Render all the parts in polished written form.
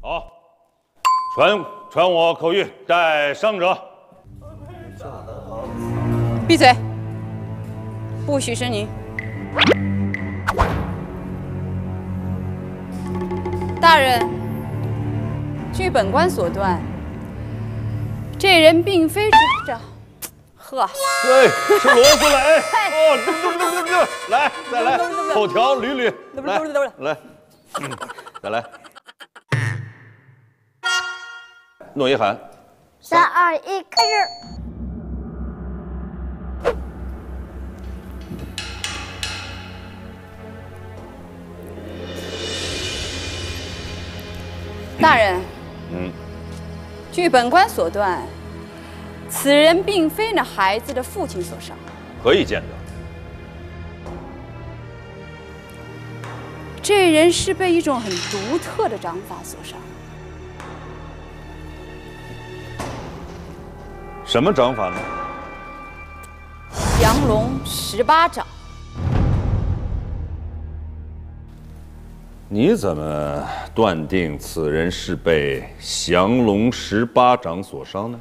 好，传我口谕，带伤者。闭嘴！不许申宁。大人，据本官所断，这人并非这。 呵，对，是罗斯来，哦，对，来，再来，口条捋捋，来，再来，诺一喊，3、2、1，开始。大人，据本官所断。 此人并非那孩子的父亲所伤，何以见得？这人是被一种很独特的掌法所伤。什么掌法呢？降龙18掌。你怎么断定此人是被降龙18掌所伤呢？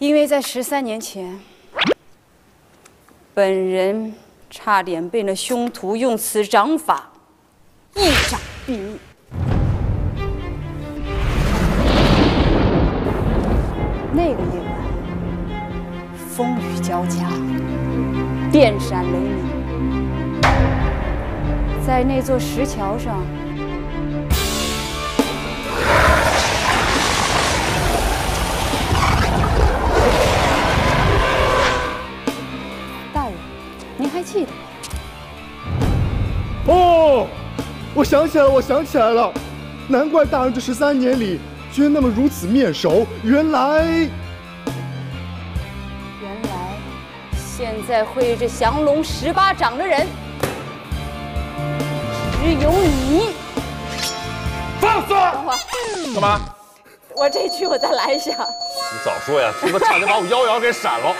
因为在13年前，本人差点被那凶徒用此掌法一掌毙命。那个夜晚，风雨交加，电闪雷鸣，在那座石桥上。 记得哦，我想起来了，难怪大人这13年里居然那么如此面熟。原来，现在会这降龙18掌的人，只有你。放肆！等会儿，干嘛？我这句我再来一下。你早说呀！他妈差点把我妖娆给闪了，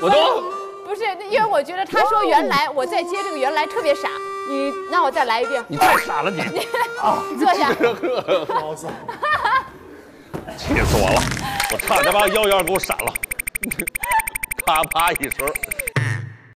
我都。 不是，因为我觉得他说原来，我再接这个原来特别傻。你让我再来一遍。你太傻了你！你啊，坐下。好傻！气死我了！我差点把妖娆给我闪了，啪啪一声。